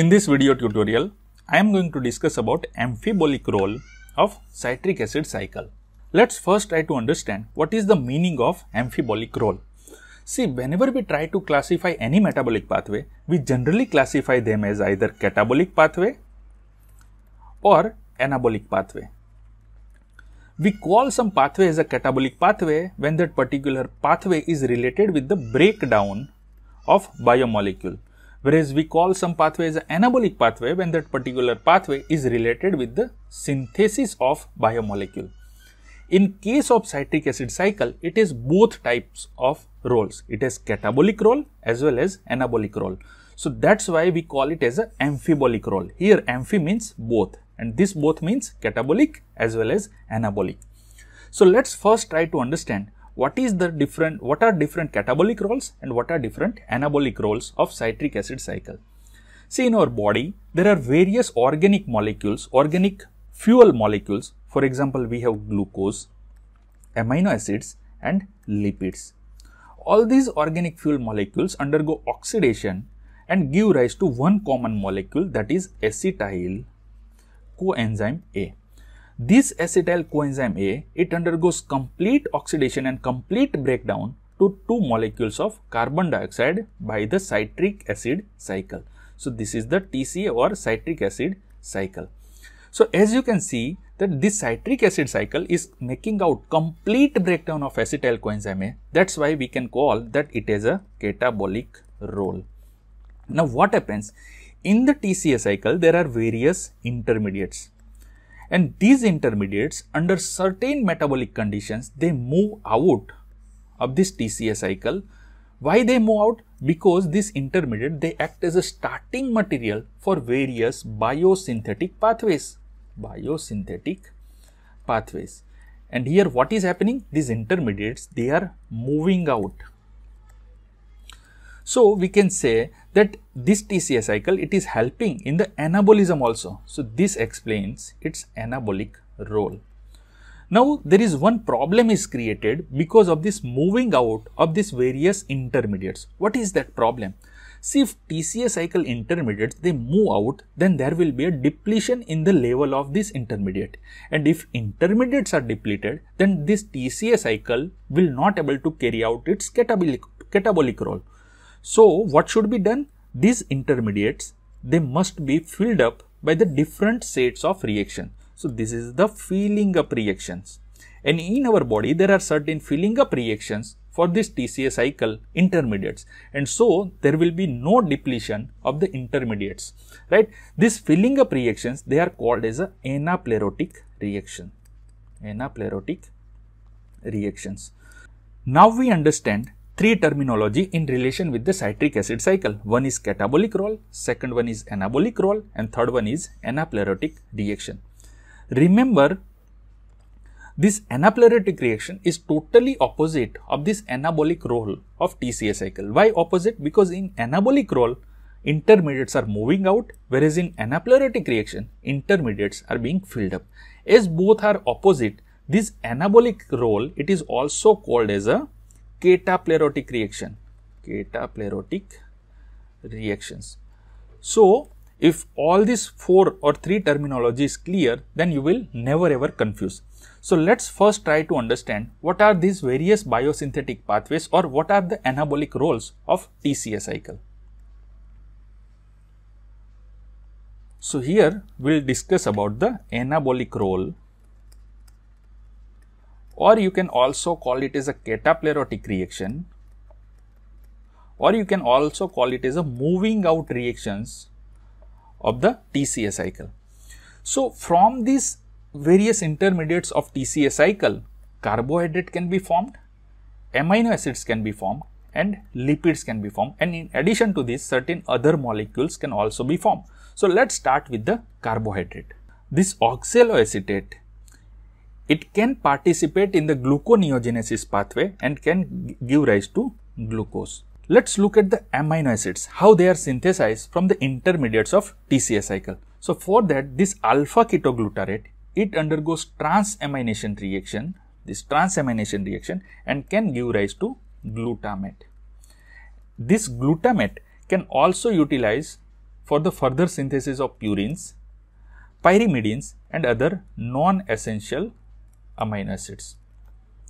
In this video tutorial, I am going to discuss about amphibolic role of citric acid cycle. Let's first try to understand what is the meaning of amphibolic role. See, whenever we try to classify any metabolic pathway, we generally classify them as either catabolic pathway or anabolic pathway. We call some pathway as a catabolic pathway when that particular pathway is related with the breakdown of biomolecule, whereas we call some pathway as an anabolic pathway when that particular pathway is related with the synthesis of biomolecule. In case of citric acid cycle, it is both types of roles. It has catabolic role as well as anabolic role. So that's why we call it as an amphibolic role. Here amphi means both, and this both means catabolic as well as anabolic. So let's first try to understand what are different catabolic roles and what are different anabolic roles of citric acid cycle. See, in our body there are various organic molecules, organic fuel molecules. For example, we have glucose, amino acids and lipids. All these organic fuel molecules undergo oxidation and give rise to one common molecule, that is acetyl coenzyme A. This acetyl coenzyme A, it undergoes complete oxidation and complete breakdown to two molecules of carbon dioxide by the citric acid cycle. So this is the TCA or citric acid cycle. So as you can see that this citric acid cycle is making out complete breakdown of acetyl coenzyme A. That's why we can call that it is a catabolic role. Now what happens? In the TCA cycle, there are various intermediates, and these intermediates under certain metabolic conditions, they move out of this TCA cycle. Why they move out? Because this intermediate, they act as a starting material for various biosynthetic pathways. And here what is happening? These intermediates, they are moving out. So we can say that this TCA cycle, it is helping in the anabolism also. So this explains its anabolic role. Now there is one problem is created because of this moving out of these various intermediates. What is that problem? See, if TCA cycle intermediates, they move out, then there will be a depletion in the level of this intermediate. And if intermediates are depleted, then this TCA cycle will not able to carry out its catabolic role. So what should be done? These intermediates, they must be filled up by the different sets of reaction. So this is the filling up reactions. And in our body, there are certain filling up reactions for this TCA cycle intermediates. And so there will be no depletion of the intermediates, right? These filling up reactions, they are called as a anaplerotic reaction. Anaplerotic reactions. Now we understand three terminology in relation with the citric acid cycle. One is catabolic role, second one is anabolic role, and third one is anaplerotic reaction. Remember, this anaplerotic reaction is totally opposite of this anabolic role of TCA cycle. Why opposite? Because in anabolic role, intermediates are moving out, whereas in anaplerotic reaction, intermediates are being filled up. As both are opposite, this anabolic role, it is also called as a cataplerotic reaction, cataplerotic reactions. So if all these four or three terminology is clear, then you will never ever confuse. So let's first try to understand what are these various biosynthetic pathways or what are the anabolic roles of TCA cycle. So here we'll discuss about the anabolic role, or you can also call it as a cataplerotic reaction, or you can also call it as a moving out reactions of the TCA cycle. So from these various intermediates of TCA cycle, carbohydrate can be formed, amino acids can be formed, and lipids can be formed, and in addition to this, certain other molecules can also be formed. So let's start with the carbohydrate. This oxaloacetate, it can participate in the gluconeogenesis pathway and can give rise to glucose. Let's look at the amino acids, how they are synthesized from the intermediates of TCA cycle. So for that, this alpha ketoglutarate, it undergoes transamination reaction, and can give rise to glutamate. This glutamate can also utilize for the further synthesis of purines, pyrimidines and other non-essential amino acids.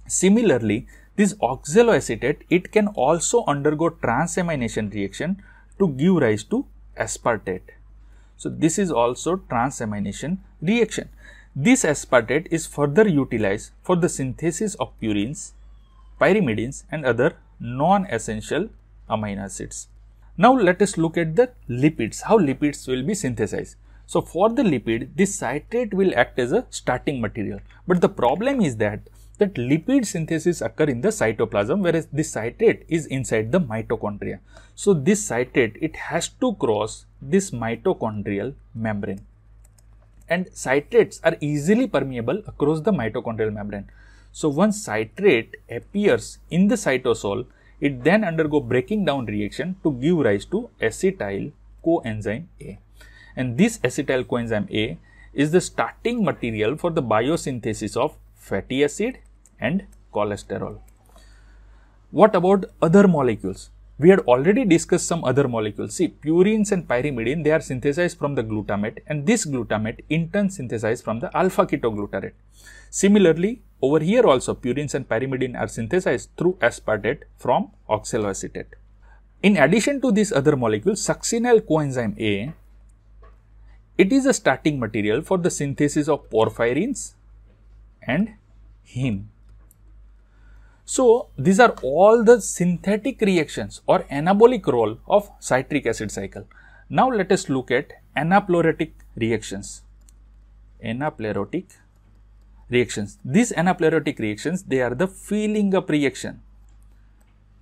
Similarly, this oxaloacetate, it can also undergo transamination reaction to give rise to aspartate. So, this is also transamination reaction. This aspartate is further utilized for the synthesis of purines, pyrimidines and other non-essential amino acids. Now, let us look at the lipids, how lipids will be synthesized. So, for the lipid, this citrate will act as a starting material, but the problem is that lipid synthesis occurs in the cytoplasm, whereas this citrate is inside the mitochondria. So, this citrate, it has to cross this mitochondrial membrane, and citrates are easily permeable across the mitochondrial membrane. So, once citrate appears in the cytosol, it then undergo breaking down reaction to give rise to acetyl coenzyme A, and this acetyl coenzyme A is the starting material for the biosynthesis of fatty acid and cholesterol. What about other molecules? We had already discussed some other molecules. See, purines and pyrimidine, they are synthesized from the glutamate, and this glutamate in turn synthesized from the alpha ketoglutarate. Similarly, over here also purines and pyrimidine are synthesized through aspartate from oxaloacetate. In addition to this other molecule, succinyl coenzyme A, it is a starting material for the synthesis of porphyrins and heme. So, these are all the synthetic reactions or anabolic role of citric acid cycle. Now, let us look at anaplerotic reactions. Anaplerotic reactions. These anaplerotic reactions, they are the filling up reaction.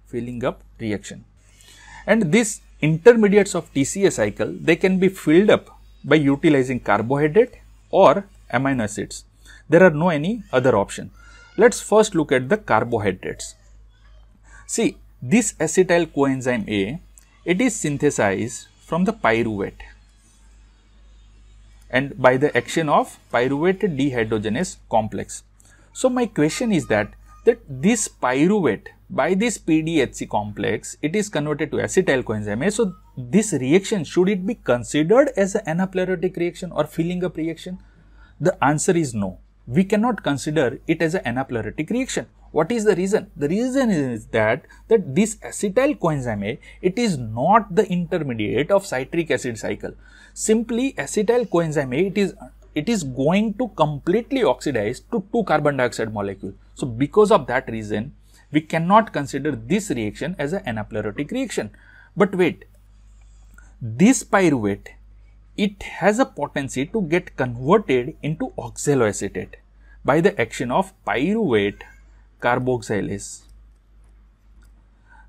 Filling up reaction. And these intermediates of TCA cycle, they can be filled up by utilizing carbohydrate or amino acids. There are no any other option. Let us first look at the carbohydrates. See, this acetyl coenzyme A, it is synthesized from the pyruvate, and by the action of pyruvate dehydrogenase complex. So, my question is that this pyruvate, by this PDHC complex, it is converted to acetyl coenzyme A. So, this reaction, should it be considered as an anaplerotic reaction or filling up reaction? The answer is no. We cannot consider it as an anaplerotic reaction. What is the reason? The reason is that this acetyl coenzyme A, it is not the intermediate of citric acid cycle. Simply acetyl coenzyme A, it is going to completely oxidize to two carbon dioxide molecule. So, because of that reason, we cannot consider this reaction as an anaplerotic reaction. But wait, this pyruvate, it has a potency to get converted into oxaloacetate by the action of pyruvate carboxylase.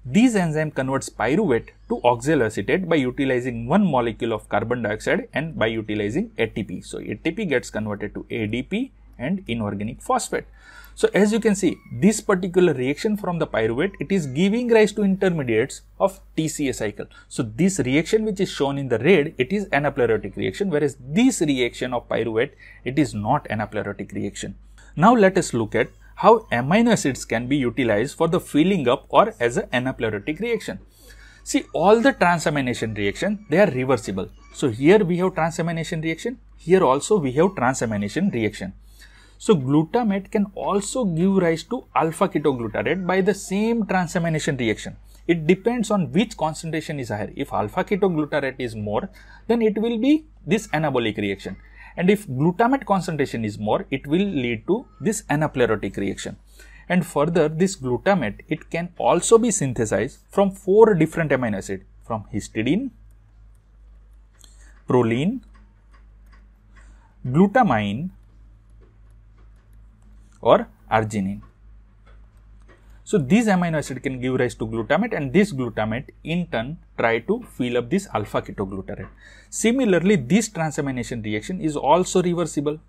This enzyme converts pyruvate to oxaloacetate by utilizing one molecule of carbon dioxide and by utilizing ATP. So, ATP gets converted to ADP and inorganic phosphate. So, as you can see, this particular reaction from the pyruvate, it is giving rise to intermediates of TCA cycle. So, this reaction which is shown in the red, it is anaplerotic reaction, whereas this reaction of pyruvate, it is not anaplerotic reaction. Now, let us look at how amino acids can be utilized for the filling up or as an anaplerotic reaction. See, all the transamination reaction, they are reversible. So, here we have transamination reaction, here also we have transamination reaction. So, glutamate can also give rise to alpha ketoglutarate by the same transamination reaction. It depends on which concentration is higher. If alpha ketoglutarate is more, then it will be this anabolic reaction. And if glutamate concentration is more, it will lead to this anaplerotic reaction. And further, this glutamate, it can also be synthesized from four different amino acids, from histidine, proline, glutamine, or arginine. So, these amino acid can give rise to glutamate, and this glutamate in turn try to fill up this alpha ketoglutarate. Similarly, this transamination reaction is also reversible.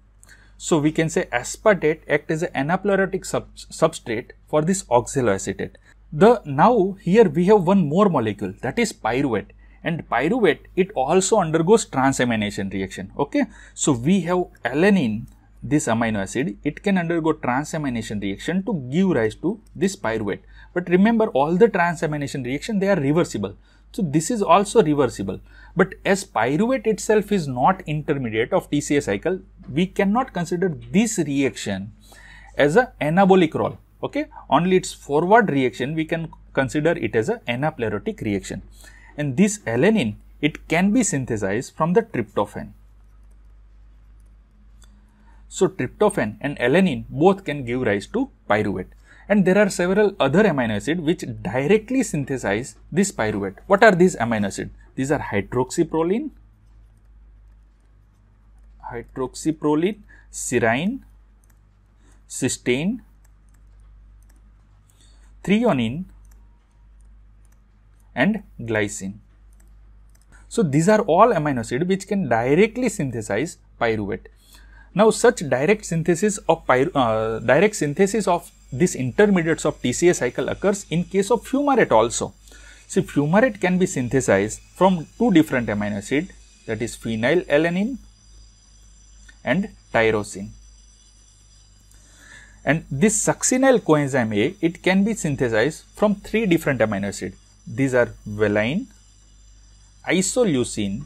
So, we can say aspartate act as an anaplerotic substrate for this oxaloacetate. Now, here we have one more molecule, that is pyruvate, and pyruvate, it also undergoes transamination reaction. Okay. So, we have alanine. This amino acid, it can undergo transamination reaction to give rise to this pyruvate. But remember, all the transamination reaction, they are reversible. So this is also reversible. But as pyruvate itself is not intermediate of TCA cycle, we cannot consider this reaction as an anabolic role. Okay, only its forward reaction we can consider it as an anaplerotic reaction. And this alanine, it can be synthesized from the tryptophan. So tryptophan and alanine both can give rise to pyruvate. And there are several other amino acids which directly synthesize this pyruvate. What are these amino acids? These are hydroxyproline, serine, cysteine, threonine and glycine. So these are all amino acids which can directly synthesize pyruvate. Now such direct synthesis of these intermediates of TCA cycle occurs in case of fumarate also. See, fumarate can be synthesized from two different amino acids, that is phenylalanine and tyrosine. And this succinyl coenzyme A, it can be synthesized from three different amino acids. These are valine, isoleucine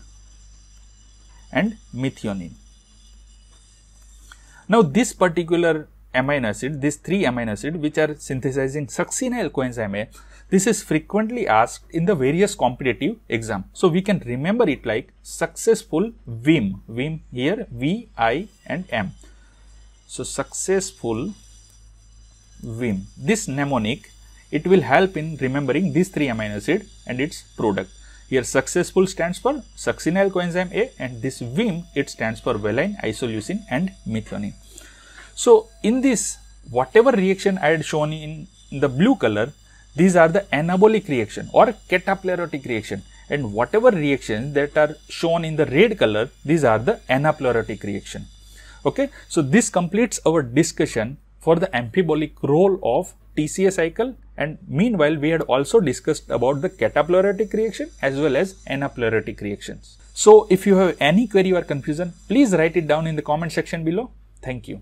and methionine. Now this particular amino acid, these three amino acids which are synthesizing succinyl coenzyme A, this is frequently asked in the various competitive exam. So we can remember it like successful VIM, here V, I and M. So successful VIM, this mnemonic, it will help in remembering these three amino acid and its product. Here successful stands for succinyl coenzyme A and this VIM, it stands for valine, isoleucine and methionine. So in this, whatever reaction I had shown in the blue color, these are the anabolic reaction or cataplerotic reaction, and whatever reactions that are shown in the red color, these are the anaplerotic reaction. Okay, so this completes our discussion for the amphibolic role of TCA cycle, and meanwhile we had also discussed about the cataplerotic reaction as well as anaplerotic reactions. So if you have any query or confusion, please write it down in the comment section below. Thank you.